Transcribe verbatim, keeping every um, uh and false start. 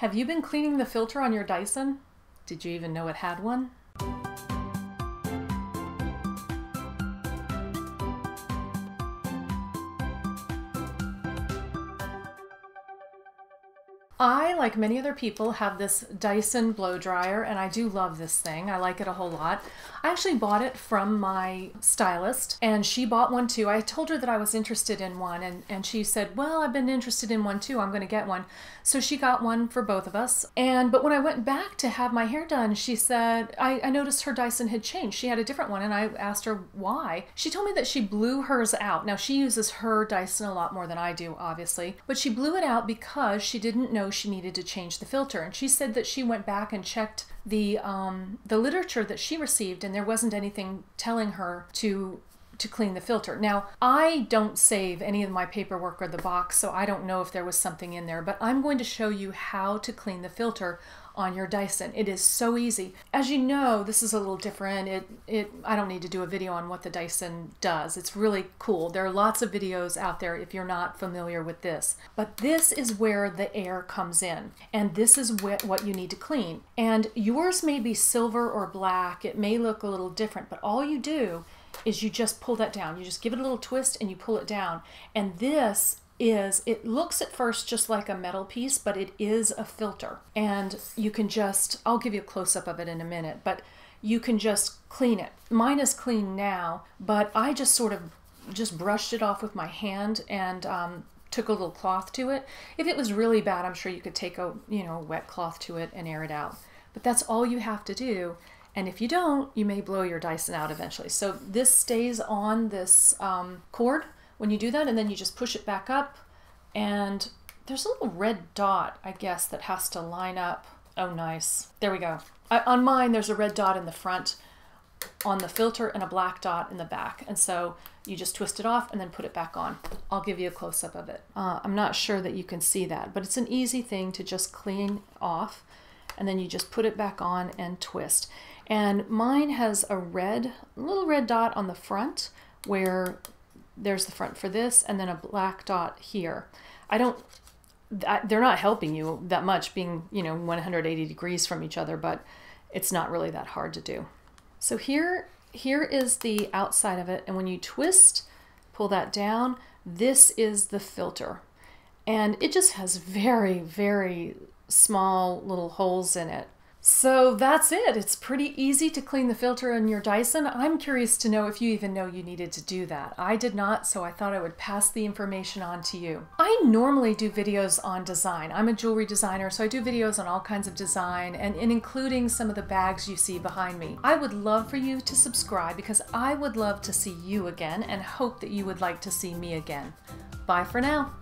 Have you been cleaning the filter on your Dyson? Did you even know it had one? I, like many other people, have this Dyson blow dryer, and I do love this thing. I like it a whole lot. I actually bought it from my stylist, and she bought one too. I told her that I was interested in one, and, and she said, well, I've been interested in one too. I'm going to get one. So she got one for both of us. And but when I went back to have my hair done, she said, I, I noticed her Dyson had changed. She had a different one, and I asked her why. She told me that she blew hers out. Now, she uses her Dyson a lot more than I do, obviously, but she blew it out because she didn't know she needed to change the filter. And she said that she went back and checked the um, the literature that she received, and there wasn't anything telling her to to clean the filter. Now, I don't save any of my paperwork or the box, so I don't know if there was something in there, but I'm going to show you how to clean the filter on your Dyson. It is so easy. As you know, this is a little different. It, it, I don't need to do a video on what the Dyson does. It's really cool. There are lots of videos out there if you're not familiar with this. But this is where the air comes in, and this is wh what you need to clean. And yours may be silver or black. It may look a little different, but all you do is you just pull that down. You just give it a little twist and you pull it down. And this is, it looks at first just like a metal piece, but it is a filter. And you can just, I'll give you a close-up of it in a minute, but you can just clean it. Mine is clean now, but I just sort of just brushed it off with my hand and um, took a little cloth to it. If it was really bad, I'm sure you could take a, you know, wet cloth to it and air it out. But that's all you have to do. And if you don't, you may blow your Dyson out eventually. So this stays on this um, cord when you do that, and then you just push it back up, and there's a little red dot, I guess, that has to line up. Oh, nice. There we go. I, on mine, there's a red dot in the front on the filter and a black dot in the back. And so you just twist it off and then put it back on. I'll give you a close-up of it. Uh, I'm not sure that you can see that, but it's an easy thing to just clean off, and then you just put it back on and twist. And mine has a red, little red dot on the front where there's the front for this, and then a black dot here. I don't, I, they're not helping you that much being, you know, one hundred eighty degrees from each other, but it's not really that hard to do. So here, here is the outside of it. And when you twist, pull that down, this is the filter. And it just has very, very small little holes in it. So that's it. It's pretty easy to clean the filter on your Dyson. I'm curious to know if you even know you needed to do that. I did not, so I thought I would pass the information on to you. I normally do videos on design. I'm a jewelry designer, so I do videos on all kinds of design, and, and including some of the bags you see behind me. I would love for you to subscribe because I would love to see you again and hope that you would like to see me again. Bye for now.